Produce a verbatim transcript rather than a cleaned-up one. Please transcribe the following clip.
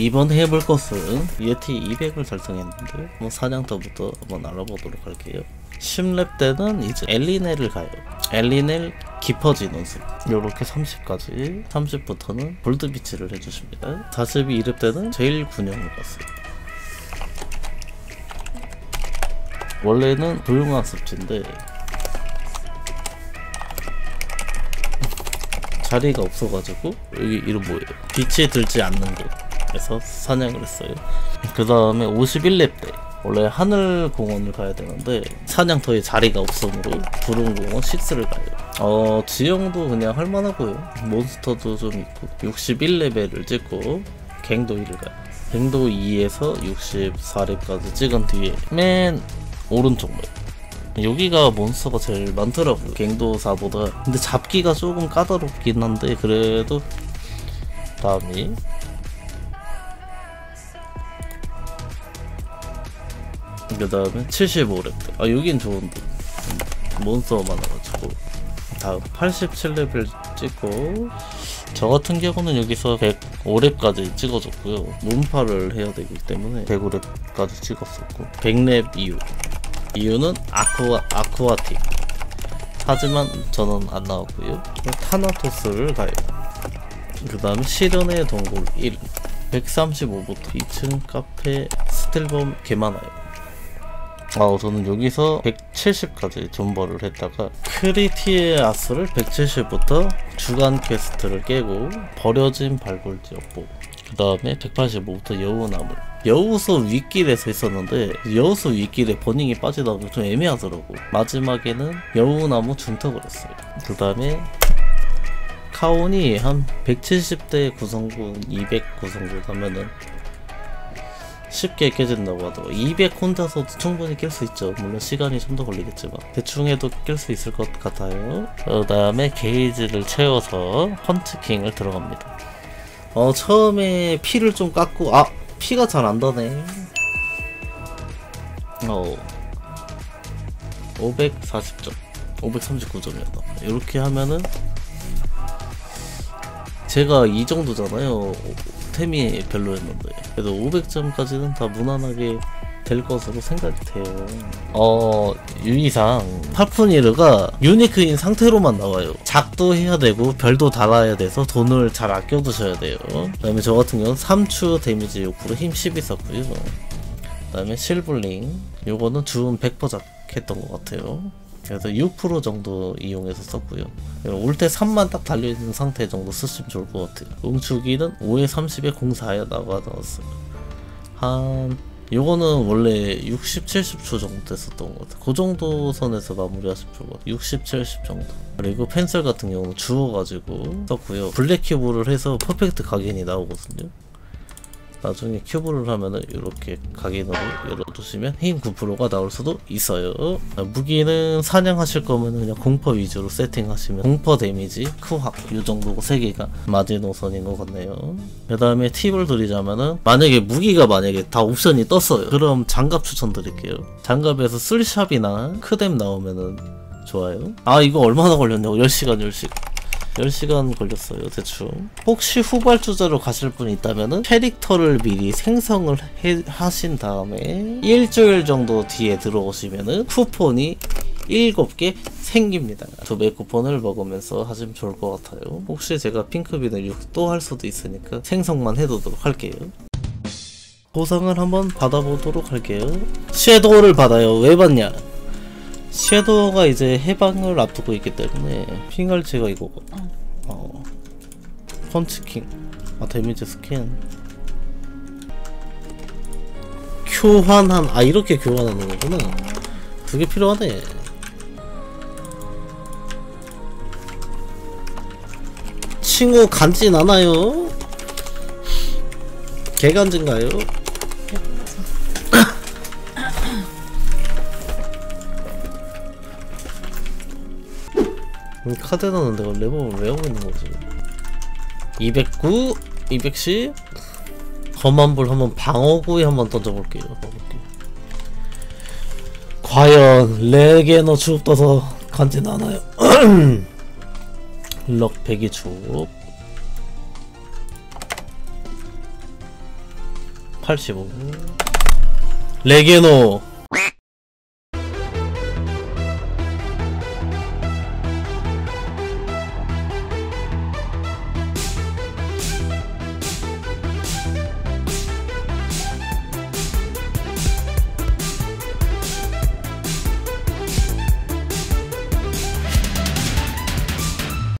이번 해볼 것은 예티 이백을 달성했는데 뭐 사냥터부터 한번 알아보도록 할게요. 십 렙 때는 이제 엘리넬을 가요. 엘리넬 깊어지는 숲 요렇게 삼십까지, 삼십부터는 볼드비치를 해주십니다. 사십이 렙 때는 제일 군영을 갔어요. 원래는 조용한 습지인데 자리가 없어가지고 여기 이름 뭐예요? 빛이 들지 않는 곳에서 사냥을 했어요. 그 다음에 오십일 렙 때 원래 하늘공원을 가야 되는데 사냥터에 자리가 없으므로 구름공원 식스를 가요. 어 지형도 그냥 할만하고요. 몬스터도 좀 있고 육십일 레벨을 찍고 갱도 일을 가요. 갱도 이에서 육십사 렙까지 찍은 뒤에 맨 오른쪽 맵 여기가 몬스터가 제일 많더라고요. 갱도사보다. 근데 잡기가 조금 까다롭긴 한데 그래도 다음이 그 다음에 칠십오 렙 아 여긴 좋은데 몬스터가 많아가지고 다음 팔십칠 레벨 찍고 저같은 경우는 여기서 백오 렙까지 찍어줬고요. 문파를 해야 되기 때문에 백오 렙까지 찍었었고 백 렙 이후 이유는 아쿠아, 아쿠아틱 하지만 저는 안 나왔고요. 타나토스를 가요. 그 다음에 시련의 동굴 일 백삼십오부터 이 층 카페 스틸범 개 많아요. 아, 저는 여기서 백칠십까지 존버를 했다가 크리티의 아스를 백칠십부터 주간 퀘스트를 깨고 버려진 발굴지역 보고 그 다음에 백팔십오부터 여우나물 여우수 윗길에서 있었는데 여우수 윗길에 버닝이 빠지다 보면 좀 애매하더라고. 마지막에는 여우나무 중턱을 했어요. 그 다음에 카온이 한 백칠십 대 구성군 이백 구성군 하면은 쉽게 깨진다고 하더라고. 이백 혼자서도 충분히 깰 수 있죠. 물론 시간이 좀 더 걸리겠지만 대충 해도 깰 수 있을 것 같아요. 그 다음에 게이지를 채워서 헌트킹을 들어갑니다. 어 처음에 피를 좀 깎고 아 피가 잘 안다네. 어 오백사십 점 오백삼십구 점이었다 이렇게 하면은 제가 이 정도잖아요. 템이 별로였는데 그래도 오백 점까지는 다 무난하게 될 것으로 생각돼요. 어... 유의사항 파프니르가 유니크인 상태로만 나와요. 작도 해야 되고 별도 달아야 돼서 돈을 잘 아껴두셔야 돼요. 그 다음에 저 같은 경우는 삼 초 데미지 욕구로 힘 십 있었고요. 그 다음에 실블링 요거는 주운 백 퍼센트 작했던 것 같아요. 그래서 육 퍼센트 정도 이용해서 썼고요. 올 때 삼만 딱 달려있는 상태 정도 쓰시면 좋을 것 같아요. 응축기는 오에 삼십에 공사에 나가놨어요. 한... 요거는 원래 육십, 칠십 초 정도 됐었던 것 같아요. 그 정도 선에서 마무리하시면 좋을 것 같아요. 육십, 칠십 정도. 그리고 펜슬 같은 경우는 주워가지고 썼고요. 블랙 큐브를 해서 퍼펙트 각인이 나오거든요. 나중에 큐브를 하면은 이렇게 각인으로 열어두시면 힘 구 퍼센트가 나올 수도 있어요. 무기는 사냥하실 거면은 그냥 공퍼 위주로 세팅하시면 공퍼 데미지, 크확 요 정도고 세 개가 마지노선인 것 같네요. 그 다음에 팁을 드리자면은 만약에 무기가 만약에 다 옵션이 떴어요. 그럼 장갑 추천드릴게요. 장갑에서 쓸샵이나 크뎀 나오면은 좋아요. 아 이거 얼마나 걸렸냐고 열 시간 열 시간. 열 시간 걸렸어요 대충. 혹시 후발주자로 가실 분이 있다면은 캐릭터를 미리 생성을 해, 하신 다음에 일주일 정도 뒤에 들어오시면은 쿠폰이 일곱 개 생깁니다. 두 배 쿠폰을 먹으면서 하시면 좋을 것 같아요. 혹시 제가 핑크빈을 또 할 수도 있으니까 생성만 해두도록 할게요. 보상을 한번 받아보도록 할게요. 섀도우를 받아요. 왜 받냐? 섀도우가 이제 해방을 앞두고 있기 때문에 핑할체가 이거고 어. 펀치킹 아 데미지 스캔 교환한 아 이렇게 교환하는 거구나. 두 개 필요하네. 친구 간진 않아요? 개간진가요? 카드 넣는데 레버블 왜 하고 있는 거지? 이백구, 이백십 검은불 한번 방어구에 한번 던져볼게요. 과연 레게너 주업 떠서 간지 나나요? 럭 백이 주업 팔십오 레게노